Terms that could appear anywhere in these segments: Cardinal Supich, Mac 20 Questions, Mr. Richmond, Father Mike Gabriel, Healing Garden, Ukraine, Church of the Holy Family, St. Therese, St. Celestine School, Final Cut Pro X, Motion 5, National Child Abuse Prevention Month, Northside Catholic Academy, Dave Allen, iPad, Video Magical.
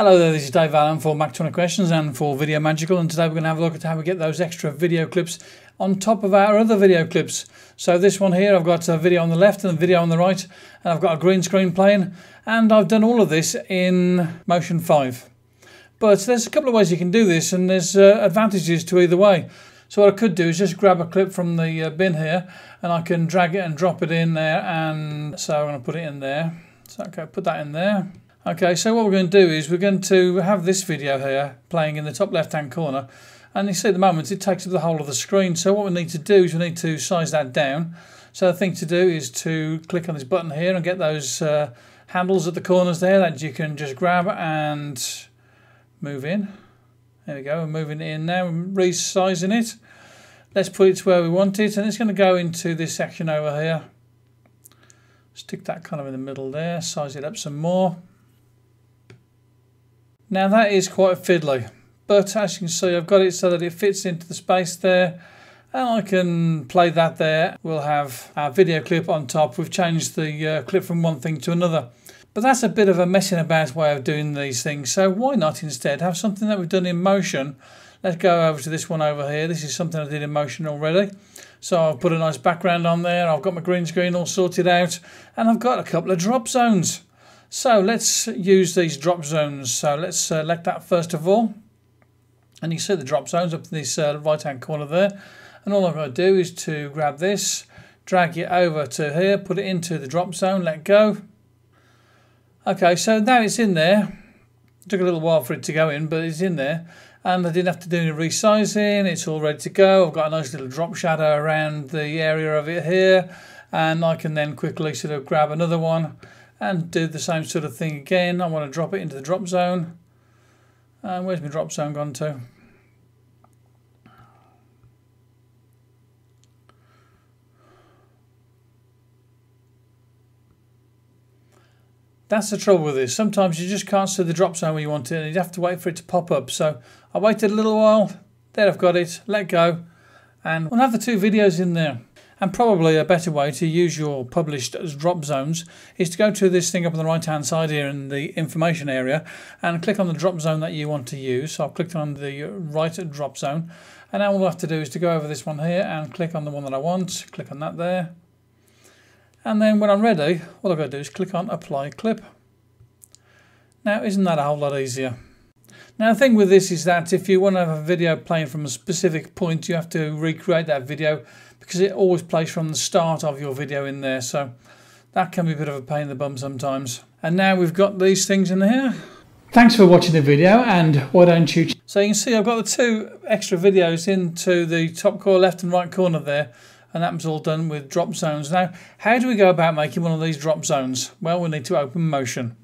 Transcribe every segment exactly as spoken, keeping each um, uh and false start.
Hello there, this is Dave Allen for Mac twenty Questions and for Video Magical, and today we're going to have a look at how we get those extra video clips on top of our other video clips. So this one here, I've got a video on the left and a video on the right, and I've got a green screen playing, and I've done all of this in Motion five. But there's a couple of ways you can do this, and there's uh, advantages to either way. So what I could do is just grab a clip from the uh, bin here, and I can drag it and drop it in there, and so I'm going to put it in there. So okay, put that in there. Okay, so what we're going to do is we're going to have this video here playing in the top left hand corner, and you see at the moment it takes up the whole of the screen. So what we need to do is we need to size that down. So the thing to do is to click on this button here and get those uh, handles at the corners there that you can just grab and move in. There we go, we're moving it in now, resizing it. Let's put it to where we want it, and it's going to go into this section over here. Stick that kind of in the middle there, size it up some more. Now that is quite fiddly, but as you can see I've got it so that it fits into the space there, and I can play that there. We'll have our video clip on top. We've changed the uh, clip from one thing to another. But that's a bit of a messing about way of doing these things, so why not instead have something that we've done in Motion. Let's go over to this one over here. This is something I did in Motion already. So I've put a nice background on there, I've got my green screen all sorted out, and I've got a couple of drop zones. So let's use these drop zones. So let's select that first of all, and you see the drop zones up in this uh, right hand corner there, and all I'm going to do is to grab this, drag it over to here, put it into the drop zone, let go. Okay, so now it's in there. It took a little while for it to go in, but it's in there, and I didn't have to do any resizing. It's all ready to go. I've got a nice little drop shadow around the area of it here, and I can then quickly sort of grab another one and do the same sort of thing again. I want to drop it into the drop zone. And where's my drop zone gone to? That's the trouble with this. Sometimes you just can't see the drop zone where you want it, and you have to wait for it to pop up. So I waited a little while. There, I've got it. Let go. And we'll have the two videos in there. And probably a better way to use your published drop zones is to go to this thing up on the right hand side here in the information area and click on the drop zone that you want to use. So I've clicked on the right drop zone, and now all I have to do is to go over this one here and click on the one that I want, click on that there, and then when I'm ready all I've got to do is click on apply clip. Now isn't that a whole lot easier? Now the thing with this is that if you want to have a video playing from a specific point, you have to recreate that video because it always plays from the start of your video in there, so that can be a bit of a pain in the bum sometimes. And now we've got these things in here. Thanks for watching the video, and why don't you... So you can see I've got the two extra videos into the top corner, left and right corner there, and that was all done with drop zones. Now how do we go about making one of these drop zones? Well, we need to open Motion.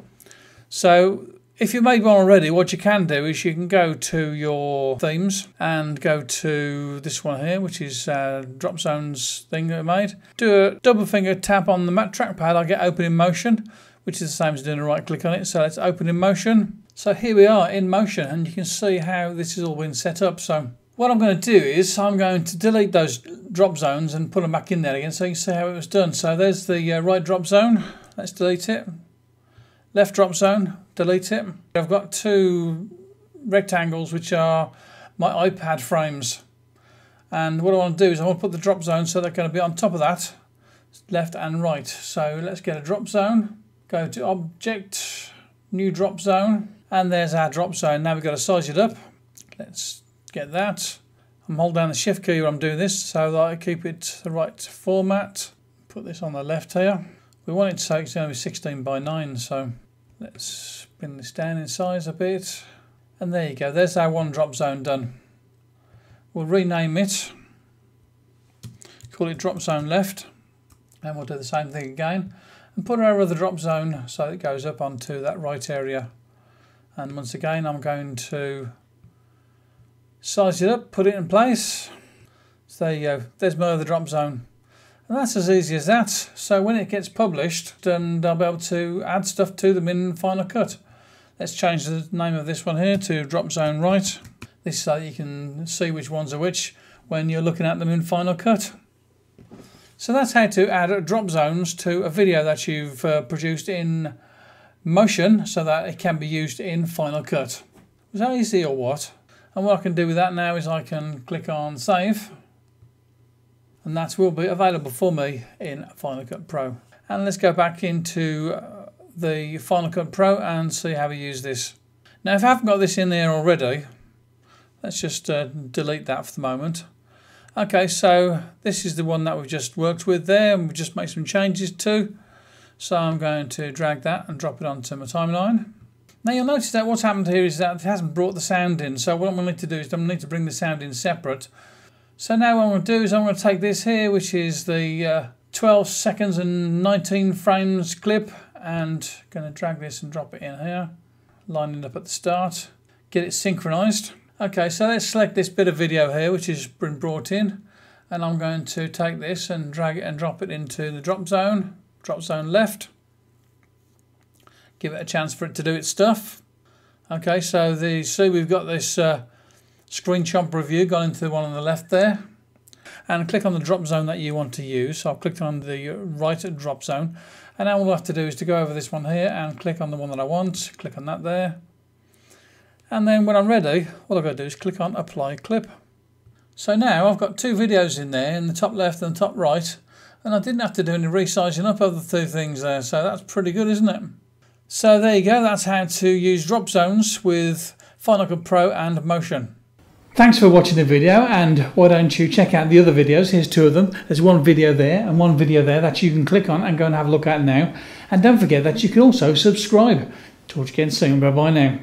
So if you've made one already, what you can do is you can go to your themes and go to this one here, which is uh, drop zones thing that we made. Do a double finger tap on the Mac trackpad, I'll get open in Motion, which is the same as doing a right click on it. So let's open in Motion. So here we are in Motion, and you can see how this has all been set up. So what I'm going to do is I'm going to delete those drop zones and put them back in there again so you can see how it was done. So there's the uh, right drop zone, let's delete it. Left drop zone, delete it. I've got two rectangles which are my iPad frames, and what I want to do is I want to put the drop zone so they're going to be on top of that, left and right. So let's get a drop zone, go to Object, New Drop Zone, and there's our drop zone. Now we've got to size it up. Let's get that. I'm holding down the shift key when I'm doing this so that I keep it the right format. Put this on the left here. We want it to take, it's going to be sixteen by nine, so let's bring this down in size a bit, and there you go, there's our one drop zone done. We'll rename it, call it drop zone left, and we'll do the same thing again and put it over the drop zone so it goes up onto that right area. And once again I'm going to size it up, put it in place. So there you go, there's my other drop zone. And that's as easy as that. So when it gets published, and I'll be able to add stuff to them in Final Cut. Let's change the name of this one here to Drop Zone Right. This is so that you can see which ones are which when you're looking at them in Final Cut. So that's how to add drop zones to a video that you've uh, produced in Motion so that it can be used in Final Cut. Was that easy or what? And what I can do with that now is I can click on Save, and that will be available for me in Final Cut Pro. And let's go back into the Final Cut Pro and see how we use this. Now, if I haven't got this in there already, let's just uh, delete that for the moment. Okay, so this is the one that we've just worked with there, and we've just made some changes to. So I'm going to drag that and drop it onto my timeline. Now you'll notice that what's happened here is that it hasn't brought the sound in. So what I'm going to need to do is I'm going to need to bring the sound in separate. So now what I'm going to do is I'm going to take this here, which is the uh, twelve seconds and nineteen frames clip, and I'm going to drag this and drop it in here, lining up at the start, get it synchronized. Okay, so let's select this bit of video here, which has been brought in, and I'm going to take this and drag it and drop it into the drop zone, drop zone left. Give it a chance for it to do its stuff. Okay, so the see we've got this uh, screen chomper review gone into the one on the left there, and click on the drop zone that you want to use. So I've clicked on the right drop zone, and now all I have to do is to go over this one here and click on the one that I want. Click on that there, and then when I'm ready, all I've got to do is click on Apply Clip. So now I've got two videos in there, in the top left and the top right, and I didn't have to do any resizing up of the two things there. So that's pretty good, isn't it? So there you go, that's how to use drop zones with Final Cut Pro and Motion. Thanks for watching the video, and why don't you check out the other videos. Here's two of them. There's one video there and one video there that you can click on and go and have a look at now. And don't forget that you can also subscribe. Talk to you again soon. Bye bye now.